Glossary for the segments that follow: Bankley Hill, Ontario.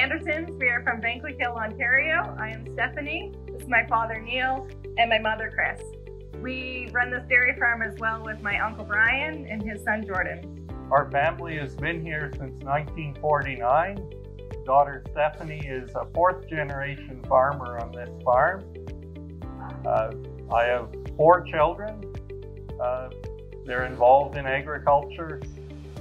Andersons. We are from Bankley Hill, Ontario. I am Stephanie. This is my father, Neil, and my mother, Chris. We run this dairy farm as well with my uncle, Brian, and his son, Jordan. Our family has been here since 1949. Daughter, Stephanie, is a fourth-generation farmer on this farm. I have four children. They're involved in agriculture,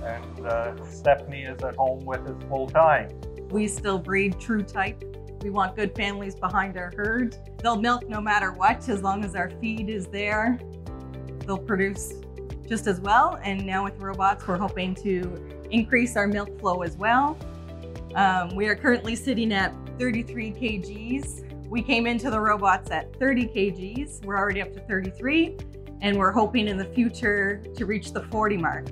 and Stephanie is at home with us full time. We still breed true type. We want good families behind our herd. They'll milk no matter what, as long as our feed is there. They'll produce just as well, and now with robots, we're hoping to increase our milk flow as well. We are currently sitting at 33 kgs. We came into the robots at 30 kgs. We're already up to 33, and we're hoping in the future to reach the 40 mark.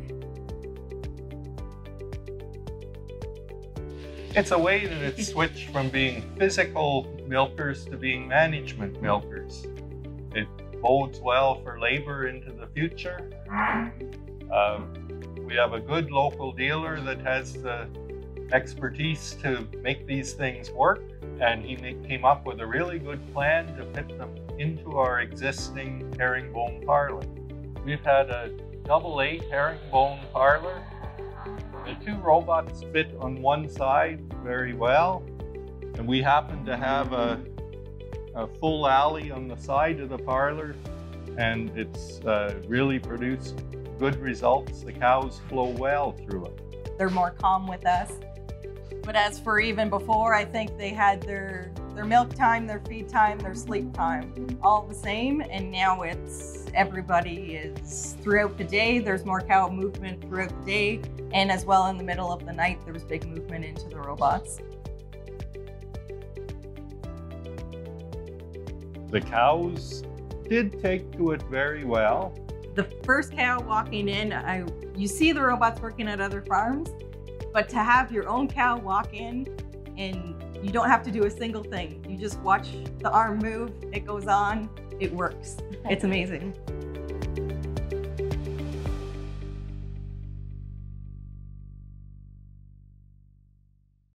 It's a way that it's switched from being physical milkers to being management milkers. It bodes well for labor into the future. We have a good local dealer that has the expertise to make these things work, and he came up with a really good plan to fit them into our existing herringbone parlor. We've had a double-eight herringbone parlor. The two robots fit on one side very well, and we happen to have a full alley on the side of the parlor, and it's really produced good results. The cows flow well through it. They're more calm with us. But as for even before, I think they had their milk time, their feed time, their sleep time, all the same. And now it's everybody is throughout the day. There's more cow movement throughout the day. And as well in the middle of the night, there was big movement into the robots. The cows did take to it very well. The first cow walking in, you see the robots working at other farms, but to have your own cow walk in and you don't have to do a single thing. You just watch the arm move, it goes on, it works. It's amazing.